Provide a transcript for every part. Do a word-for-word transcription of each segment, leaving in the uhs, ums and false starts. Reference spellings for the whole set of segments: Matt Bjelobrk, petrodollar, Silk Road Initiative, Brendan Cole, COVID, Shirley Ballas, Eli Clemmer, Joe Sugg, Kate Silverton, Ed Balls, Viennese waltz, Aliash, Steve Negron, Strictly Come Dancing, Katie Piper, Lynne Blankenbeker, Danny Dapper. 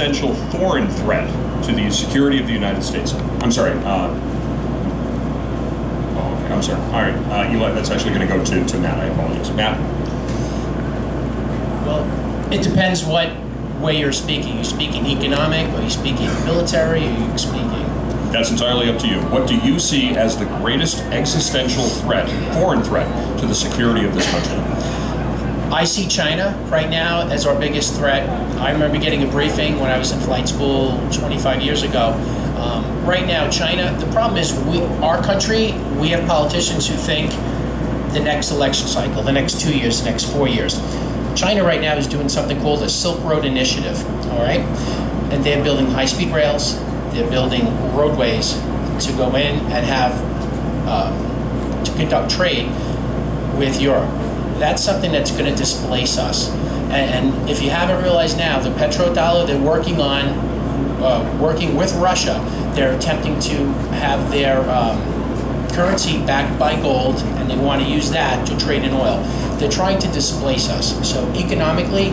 existential foreign threat to the security of the United States. I'm sorry. Uh, oh, okay, I'm sorry. All right, uh, Eli, that's actually going to go to to Matt. I apologize, Matt. Well, it depends what way you're speaking. You're speaking economic, or you're speaking military, or you're speaking. That's entirely up to you. What do you see as the greatest existential threat, foreign threat, to the security of this country? I see China right now as our biggest threat. I remember getting a briefing when I was in flight school twenty-five years ago. Um, right now, China, the problem is we, our country, we have politicians who think the next election cycle, the next two years, the next four years. China right now is doing something called the Silk Road Initiative, all right? And they're building high-speed rails. They're building roadways to go in and have, uh, to conduct trade with Europe. That's something that's going to displace us. And, and if you haven't realized now, the petrodollar they're working on, uh, working with Russia, they're attempting to have their um, currency backed by gold, and they want to use that to trade in oil. They're trying to displace us. So economically,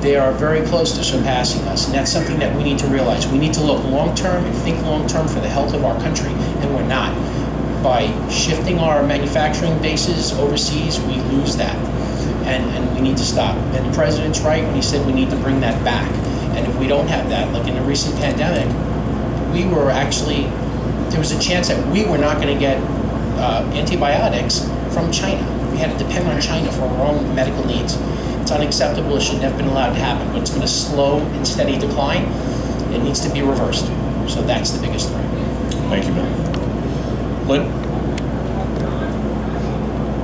they are very close to surpassing us, and that's something that we need to realize. We need to look long-term and think long-term for the health of our country, and we're not. By shifting our manufacturing bases overseas, we lose that, and, and we need to stop. And the president's right when he said we need to bring that back. And if we don't have that, like in the recent pandemic, we were actually, there was a chance that we were not going to get uh, antibiotics from China. We had to depend on China for our own medical needs. It's unacceptable. It shouldn't have been allowed to happen. But it's been a slow and steady decline. It needs to be reversed. So that's the biggest threat. Thank you, Matt. Lynn?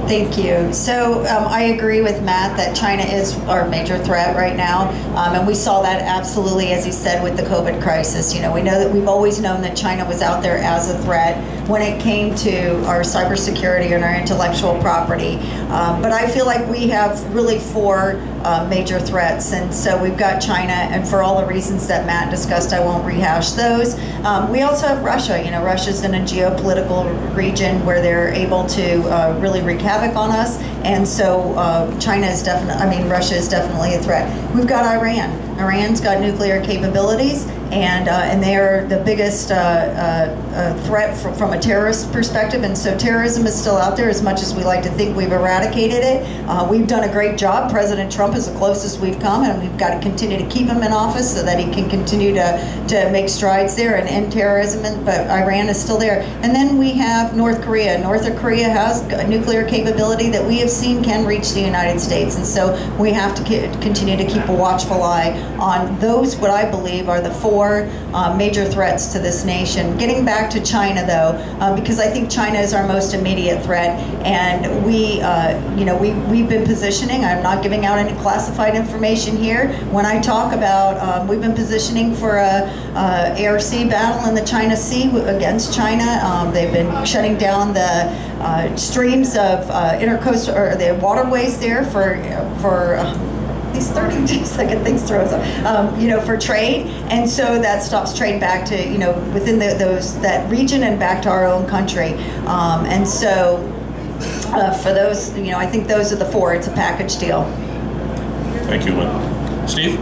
Thank you. So um, I agree with Matt that China is our major threat right now. Um, and we saw that absolutely, as he said, with the COVID crisis. You know, we know that we've always known that China was out there as a threat when it came to our cybersecurity and our intellectual property. Um, but I feel like we have really four uh, major threats. And so we've got China, and for all the reasons that Matt discussed, I won't rehash those. Um, we also have Russia. You know, Russia's in a geopolitical region where they're able to uh, really wreak havoc on us, and so uh, China is definitely, I mean, Russia is definitely a threat. We've got Iran. Iran's got nuclear capabilities, and uh, and they are the biggest uh, uh, threat from, from a terrorist perspective, and so terrorism is still out there as much as we like to think we've eradicated it. Uh, we've done a great job. President Trump is the closest we've come, and we've got to continue to keep him in office so that he can continue to, to make strides there and end terrorism, and, but Iran is still there. And then we have North Korea. North Korea has a nuclear capability that we have seen can reach the United States, and so we have to continue to keep a watchful eye on those, what I believe are the four Uh, major threats to this nation. Getting back to China, though, uh, because I think China is our most immediate threat, and we, uh, you know, we, we've been positioning. I'm not giving out any classified information here. When I talk about, um, we've been positioning for a uh, air-sea battle in the China Sea against China. Um, they've been shutting down the uh, streams of uh, intercoastal or the waterways there for for. Uh, These thirty-two second things throws up, um, you know, for trade, and so that stops trade back to, you know, within the, those that region and back to our own country, um, and so uh, for those, you know, I think those are the four. It's a package deal. Thank you, Lynn. Steve?